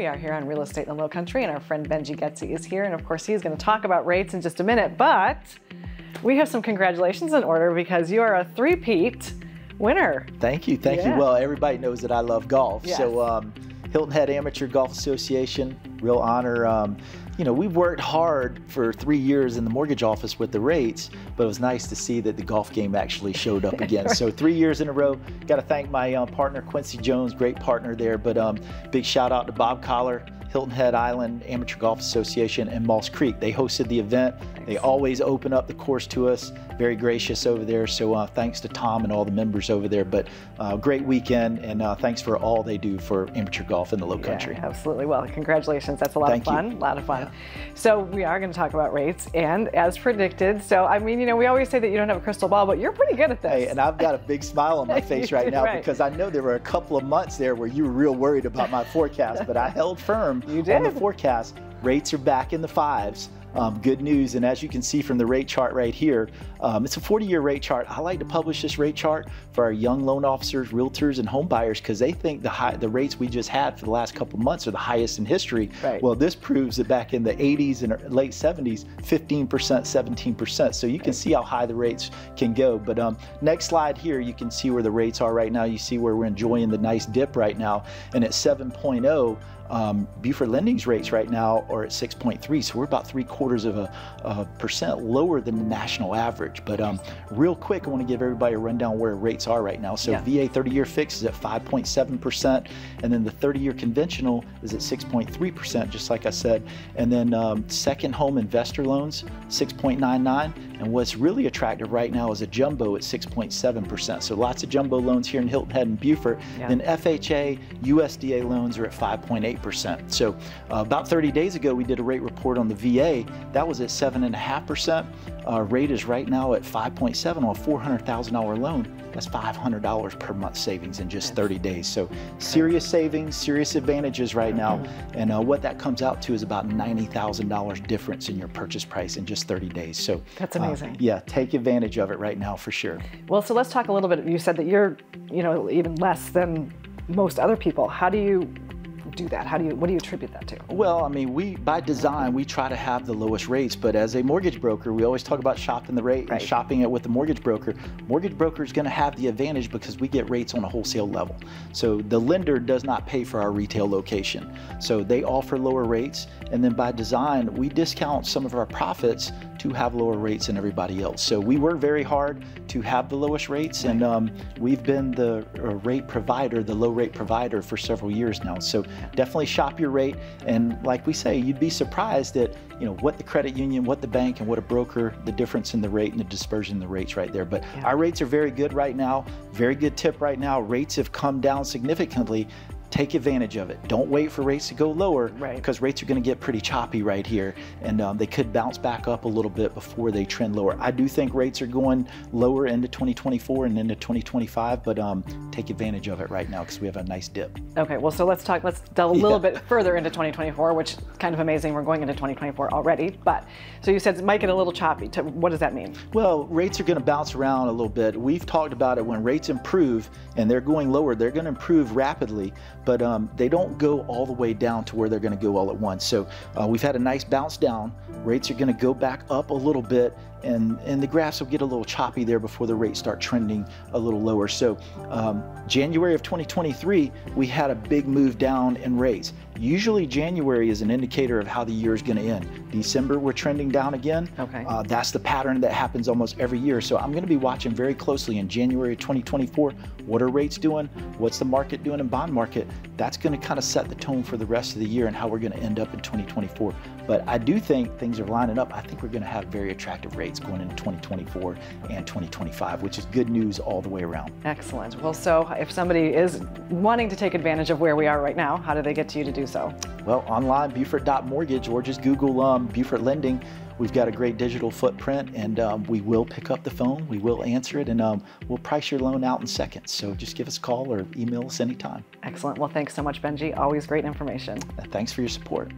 We are here on Real Estate in the Lowcountry, and our friend Benji Gecy is here, and of course he's going to talk about rates in just a minute, but we have some congratulations in order because you are a three-peat winner. Thank you. Well, everybody knows that I love golf, so Hilton Head Amateur Golf Association, real honor. You know, we've worked hard for 3 years in the mortgage office with the rates, but it was nice to see that the golf game actually showed up again. So 3 years in a row. Got to thank my partner, Quincy Jones, great partner there, but big shout out to Bob Collier, Hilton Head Island Amateur Golf Association, and Moss Creek. They hosted the event. They always open up the course to us. Very gracious over there. So thanks to Tom and all the members over there. But great weekend, and thanks for all they do for amateur golf in the Lowcountry. Yeah, absolutely. Well, congratulations. That's a lot of fun. A lot of fun. Yeah. So we are going to talk about rates, and as predicted. So I mean, you know, we always say that you don't have a crystal ball, but you're pretty good at this. Hey, and I've got a big smile on my face right now because I know there were a couple of months there where you were real worried about my forecast, but I held firm. You did. On the forecast, rates are back in the fives. Good news, and as you can see from the rate chart right here, it's a 40-year rate chart. I like to publish this rate chart for our young loan officers, realtors, and home buyers because they think the rates we just had for the last couple of months are the highest in history. Right. Well, this proves that back in the 80s and late 70s, 15%, 17%. So you can see how high the rates can go. But next slide here, you can see where the rates are right now. You see where we're enjoying the nice dip right now, and at 7.0, Beaufort Lending's rates right now are at 6.3, so we're about 3/4% lower than the national average. But real quick, I want to give everybody a rundown where rates are right now. So VA 30-year fix is at 5.7%, and then the 30-year conventional is at 6.3%, just like I said. And then second home investor loans, 6.99, and what's really attractive right now is a jumbo at 6.7%. So lots of jumbo loans here in Hilton Head and Beaufort. Then FHA, USDA loans are at 5.8%. So about 30 days ago, we did a rate report on the VA. That was at 7.5%. Rate is right now at 5.7 on a $400,000 loan. That's $500 per month savings in just 30 days. So serious savings, serious advantages right now. And what that comes out to is about $90,000 difference in your purchase price in just 30 days. So that's amazing. Yeah, take advantage of it right now for sure. Well, so let's talk a little bit. You said that you're, you know, even less than most other people. How do you do that? How do you, what do you attribute that to? Well, I mean, we, by design, we try to have the lowest rates, but as a mortgage broker, we always talk about shopping the rate and shopping it with the mortgage broker. Mortgage broker is going to have the advantage because we get rates on a wholesale level. So the lender does not pay for our retail location. So they offer lower rates, and then by design, we discount some of our profits to have lower rates than everybody else. So we work very hard to have the lowest rates, and we've been the rate provider, the low rate provider for several years now. So definitely shop your rate, and like we say, you'd be surprised at, you know, what the credit union, what the bank, and what a broker, the difference in the rate and the dispersion in the rates right there. But our rates are very good right now, very good tip right now. Rates have come down significantly. Take advantage of it. Don't wait for rates to go lower because rates are going to get pretty choppy right here, and they could bounce back up a little bit before they trend lower. I do think rates are going lower into 2024 and into 2025, but take advantage of it right now because we have a nice dip. Okay, well, so let's talk, let's delve a little bit further into 2024, which is kind of amazing. We're going into 2024 already, but so you said it might get a little choppy. What does that mean? Well, rates are going to bounce around a little bit. We've talked about it. When rates improve and they're going lower, they're going to improve rapidly, but they don't go all the way down to where they're going to go all at once. So we've had a nice bounce down. Rates are going to go back up a little bit, and the graphs will get a little choppy there before the rates start trending a little lower. So January of 2023, we had a big move down in rates. Usually January is an indicator of how the year is going to end. December, we're trending down again. That's the pattern that happens almost every year. So I'm going to be watching very closely in January 2024. What are rates doing? What's the market doing in bond market? That's going to kind of set the tone for the rest of the year and how we're going to end up in 2024. But I do think things are lining up. I think we're going to have very attractive rates going into 2024 and 2025, which is good news all the way around. Excellent. Well, so if somebody is wanting to take advantage of where we are right now, how do they get to you to do so? Well, online, Beaufort.mortgage, or just Google Beaufort Lending. We've got a great digital footprint, and we will pick up the phone, we will answer it, and we'll price your loan out in seconds. So just give us a call or email us anytime. Excellent. Well, thanks so much, Benji. Always great information. Thanks for your support.